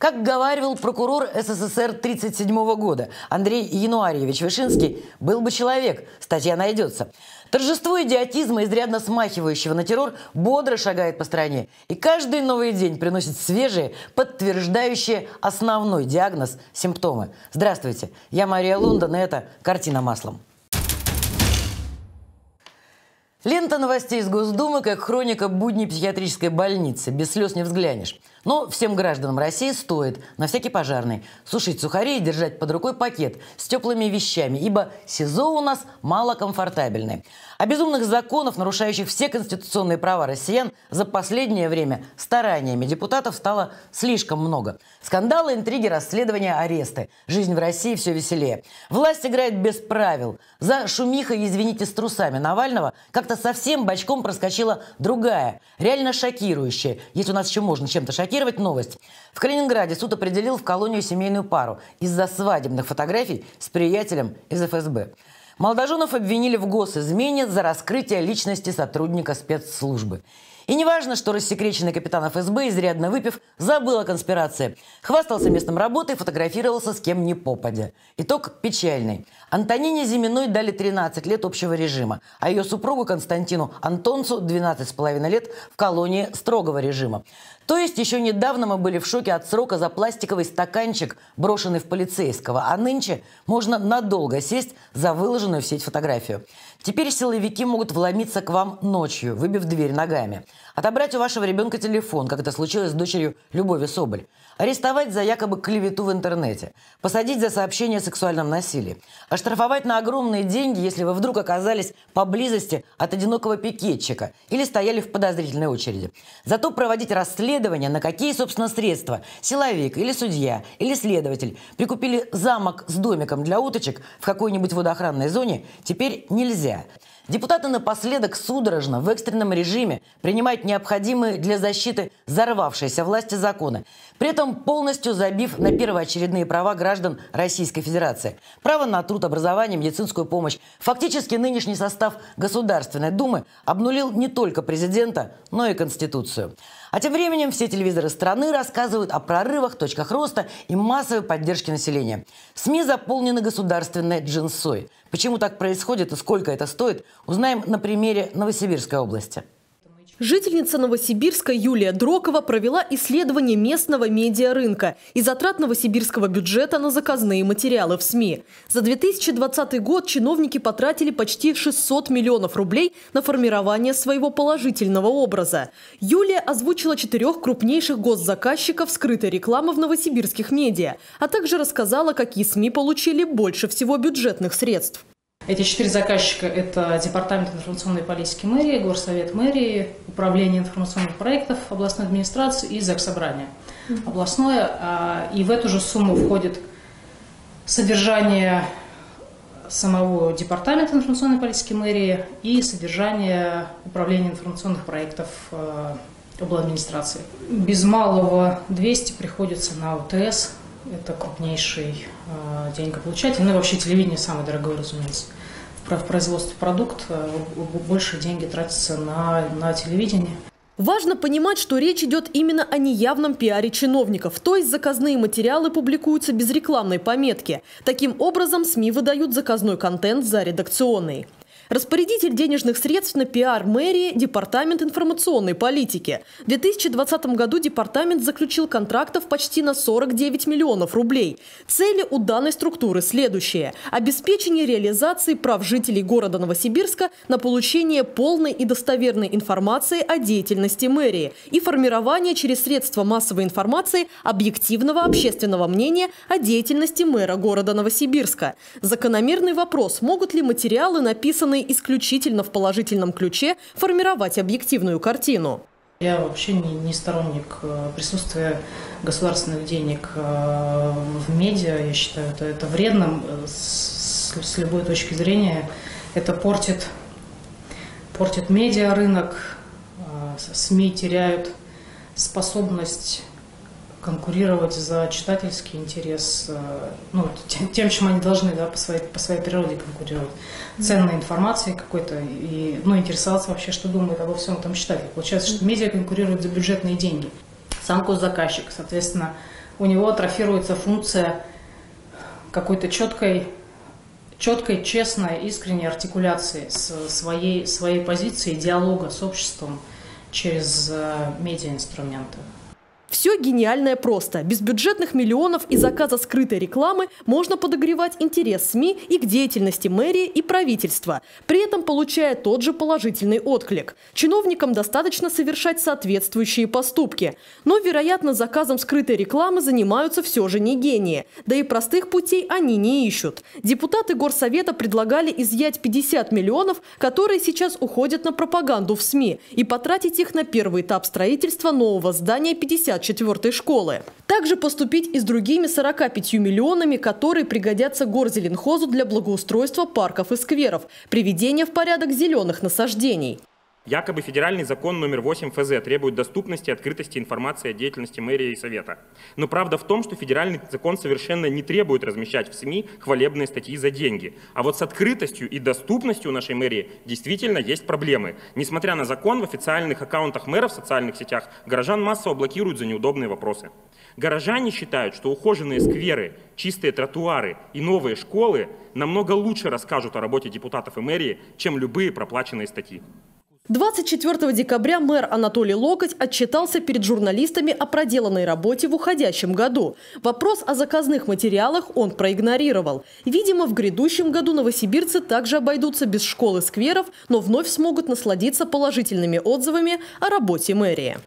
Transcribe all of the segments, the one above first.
Как говаривал прокурор СССР 1937 года Андрей Януарьевич Вишинский, был бы человек, статья найдется. Торжество идиотизма, изрядно смахивающего на террор, бодро шагает по стране. И каждый новый день приносит свежие, подтверждающие основной диагноз симптомы. Здравствуйте, я Мария Лондон, и это «Картина маслом». Лента новостей из Госдумы, как хроника будней психиатрической больницы. Без слез не взглянешь. Но всем гражданам России стоит, на всякий пожарный, сушить сухари и держать под рукой пакет с теплыми вещами, ибо СИЗО у нас малокомфортабельное. А безумных законов, нарушающих все конституционные права россиян, за последнее время стараниями депутатов стало слишком много. Скандалы, интриги, расследования, аресты. Жизнь в России все веселее. Власть играет без правил. За шумихой, извините, с трусами Навального как совсем бочком проскочила другая, реально шокирующая, если у нас еще можно чем-то шокировать, новость. В Калининграде суд определил в колонию семейную пару из-за свадебных фотографий с приятелем из ФСБ. Молодоженов обвинили в госизмене за раскрытие личности сотрудника спецслужбы. И не важно, что рассекреченный капитан ФСБ, изрядно выпив, забыл о конспирации. Хвастался местом работы и фотографировался с кем ни попадя. Итог печальный. Антонине Зиминой дали 13 лет общего режима, а ее супругу Константину Антонцу 12,5 лет в колонии строгого режима. То есть еще недавно мы были в шоке от срока за пластиковый стаканчик, брошенный в полицейского, а нынче можно надолго сесть за выложенную в сеть фотографию. Теперь силовики могут вломиться к вам ночью, выбив дверь ногами. Отобрать у вашего ребенка телефон, как это случилось с дочерью Любови Соболь. Арестовать за якобы клевету в интернете. Посадить за сообщение о сексуальном насилии. Оштрафовать на огромные деньги, если вы вдруг оказались поблизости от одинокого пикетчика или стояли в подозрительной очереди. Зато проводить расследование, на какие, собственно, средства силовик или судья или следователь прикупили замок с домиком для уточек в какой-нибудь водоохранной зоне, теперь нельзя. Депутаты напоследок судорожно в экстренном режиме принимают необходимые для защиты взорвавшейся власти законы, при этом полностью забив на первоочередные права граждан Российской Федерации. Право на труд, образование, медицинскую помощь. Фактически нынешний состав Государственной Думы обнулил не только президента, но и Конституцию. А тем временем все телевизоры страны рассказывают о прорывах, точках роста и массовой поддержке населения. СМИ заполнены государственной джинсой. Почему так происходит и сколько это стоит, узнаем на примере Новосибирской области. Жительница Новосибирска Юлия Дрокова провела исследование местного медиарынка и затрат новосибирского бюджета на заказные материалы в СМИ. За 2020 год чиновники потратили почти 600 миллионов рублей на формирование своего положительного образа. Юлия озвучила 4 крупнейших госзаказчиков скрытой рекламы в новосибирских медиа, а также рассказала, какие СМИ получили больше всего бюджетных средств. Эти 4 заказчика – это Департамент информационной политики мэрии, Горсовет мэрии, Управление информационных проектов, областной администрации и Заксобрание областное. И в эту же сумму входит содержание самого Департамента информационной политики мэрии и содержание Управления информационных проектов обладминистрации. Без малого 200 приходится на ОТС. Это крупнейший деньгополучатель. Ну и вообще телевидение самое дорогое, разумеется. В производстве продукт больше деньги тратится на телевидение. Важно понимать, что речь идет именно о неявном пиаре чиновников, то есть заказные материалы публикуются без рекламной пометки. Таким образом, СМИ выдают заказной контент за редакционный. Распорядитель денежных средств на пиар мэрии – Департамент информационной политики. В 2020 году департамент заключил контрактов почти на 49 миллионов рублей. Цели у данной структуры следующие – обеспечение реализации прав жителей города Новосибирска на получение полной и достоверной информации о деятельности мэрии и формирование через средства массовой информации объективного общественного мнения о деятельности мэра города Новосибирска. Закономерный вопрос – могут ли материалы, написанные исключительно в положительном ключе, формировать объективную картину. Я вообще не сторонник присутствия государственных денег в медиа. Я считаю, это вредным с любой точки зрения. Это портит медиа рынок, СМИ теряют способность конкурировать за читательский интерес, ну, тем, чем они должны, да, по своей природе конкурировать. Ценной информацией какой-то, и, ну, интересоваться вообще, что думает обо всем этом читатель. Получается, что медиа конкурирует за бюджетные деньги. Сам госзаказчик, соответственно, у него атрофируется функция какой-то четкой, честной, искренней артикуляции своей позиции, диалога с обществом через медиаинструменты. Все гениальное просто. Без бюджетных миллионов и заказа скрытой рекламы можно подогревать интерес СМИ и к деятельности мэрии и правительства, при этом получая тот же положительный отклик. Чиновникам достаточно совершать соответствующие поступки. Но, вероятно, заказом скрытой рекламы занимаются все же не гении. Да и простых путей они не ищут. Депутаты Горсовета предлагали изъять 50 миллионов, которые сейчас уходят на пропаганду в СМИ, и потратить их на первый этап строительства нового здания 54-й школы. Также поступить и с другими 45 миллионами, которые пригодятся Горзеленхозу для благоустройства парков и скверов, приведения в порядок зеленых насаждений. Якобы федеральный закон номер 8 ФЗ требует доступности и открытости информации о деятельности мэрии и совета. Но правда в том, что федеральный закон совершенно не требует размещать в СМИ хвалебные статьи за деньги. А вот с открытостью и доступностью у нашей мэрии действительно есть проблемы. Несмотря на закон, в официальных аккаунтах мэров в социальных сетях горожан массово блокируют за неудобные вопросы. Горожане считают, что ухоженные скверы, чистые тротуары и новые школы намного лучше расскажут о работе депутатов и мэрии, чем любые проплаченные статьи. 24 декабря мэр Анатолий Локоть отчитался перед журналистами о проделанной работе в уходящем году. Вопрос о заказных материалах он проигнорировал. Видимо, в грядущем году новосибирцы также обойдутся без школ и скверов, но вновь смогут насладиться положительными отзывами о работе мэрии.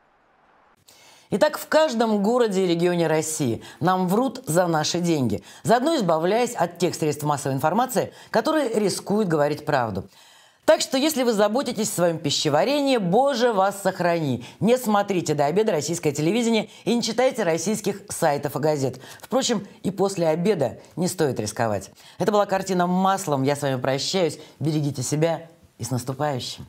Итак, в каждом городе и регионе России нам врут за наши деньги, заодно избавляясь от тех средств массовой информации, которые рискуют говорить правду. Так что, если вы заботитесь о своем пищеварении, Боже вас сохрани. Не смотрите до обеда российское телевидение и не читайте российских сайтов и газет. Впрочем, и после обеда не стоит рисковать. Это была «Картина маслом». Я с вами прощаюсь. Берегите себя и с наступающим.